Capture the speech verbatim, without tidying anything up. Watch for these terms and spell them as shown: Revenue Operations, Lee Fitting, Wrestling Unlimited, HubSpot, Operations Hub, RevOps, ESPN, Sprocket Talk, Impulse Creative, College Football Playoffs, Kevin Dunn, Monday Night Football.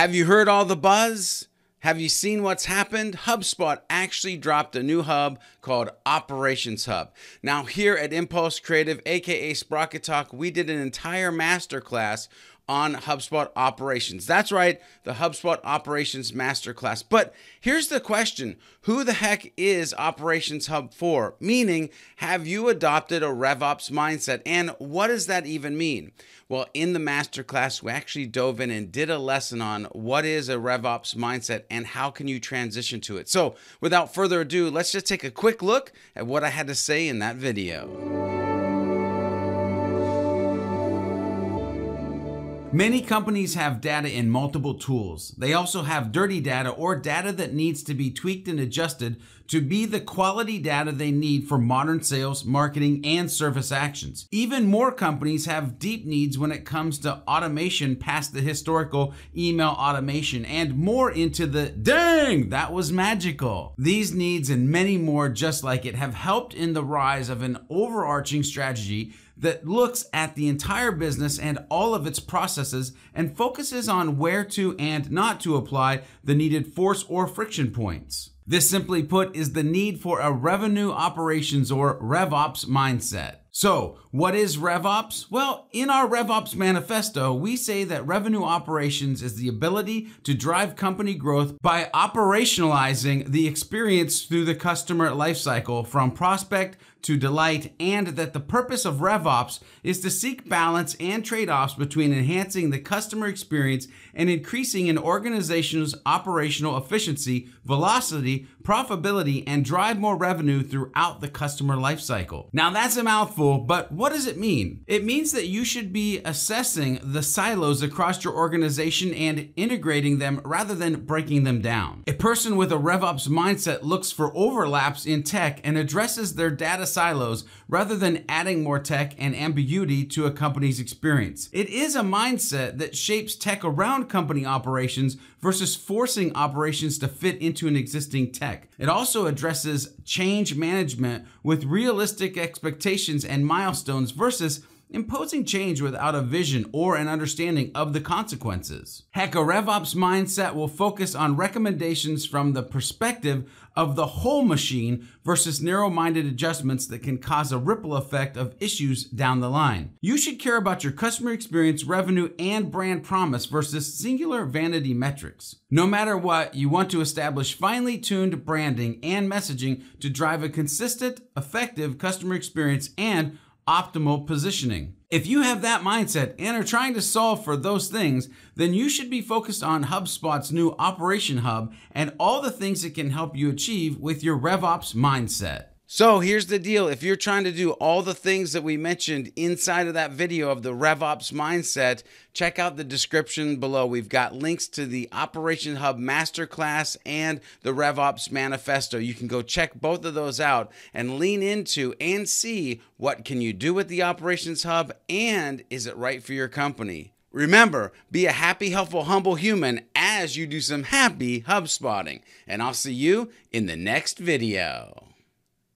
Have you heard all the buzz? Have you seen what's happened? HubSpot actually dropped a new hub called Operations Hub. Now here at Impulse Creative, aka Sprocket Talk, we did an entire masterclass on HubSpot Operations. That's right, the HubSpot Operations Masterclass. But here's the question, who the heck is Operations Hub for? Meaning, have you adopted a RevOps mindset? And what does that even mean? Well, in the masterclass, we actually dove in and did a lesson on what is a RevOps mindset and how can you transition to it. So without further ado, let's just take a quick look at what I had to say in that video. Many companies have data in multiple tools. They also have dirty data or data that needs to be tweaked and adjusted to be the quality data they need for modern sales, marketing, and service actions. Even more companies have deep needs when it comes to automation past the historical email automation and more into the, dang, that was magical. These needs and many more just like it have helped in the rise of an overarching strategy that looks at the entire business and all of its processes and focuses on where to and not to apply the needed force or friction points. This, simply put, is the need for a revenue operations or RevOps mindset. So, what is RevOps? Well, in our RevOps manifesto, we say that revenue operations is the ability to drive company growth by operationalizing the experience through the customer lifecycle from prospect to delight, and that the purpose of RevOps is to seek balance and trade-offs between enhancing the customer experience and increasing an organization's operational efficiency, velocity, profitability, and drive more revenue throughout the customer lifecycle. Now that's a mouthful, but what does it mean? It means that you should be assessing the silos across your organization and integrating them rather than breaking them down. A person with a RevOps mindset looks for overlaps in tech and addresses their data silos rather than adding more tech and ambiguity to a company's experience. It is a mindset that shapes tech around company operations versus forcing operations to fit into an existing tech. It also addresses change management with realistic expectations and milestones versus imposing change without a vision or an understanding of the consequences. Heck, a RevOps mindset will focus on recommendations from the perspective of the whole machine versus narrow-minded adjustments that can cause a ripple effect of issues down the line. You should care about your customer experience, revenue, and brand promise versus singular vanity metrics. No matter what, you want to establish finely tuned branding and messaging to drive a consistent, effective customer experience and optimal positioning. If you have that mindset and are trying to solve for those things, then you should be focused on HubSpot's new Operation Hub and all the things it can help you achieve with your RevOps mindset. So here's the deal. If you're trying to do all the things that we mentioned inside of that video of the RevOps mindset, check out the description below. We've got links to the Operation Hub Masterclass and the RevOps Manifesto. You can go check both of those out and lean into and see what can you do with the Operations Hub and is it right for your company? Remember, be a happy, helpful, humble human as you do some happy HubSpotting. And I'll see you in the next video.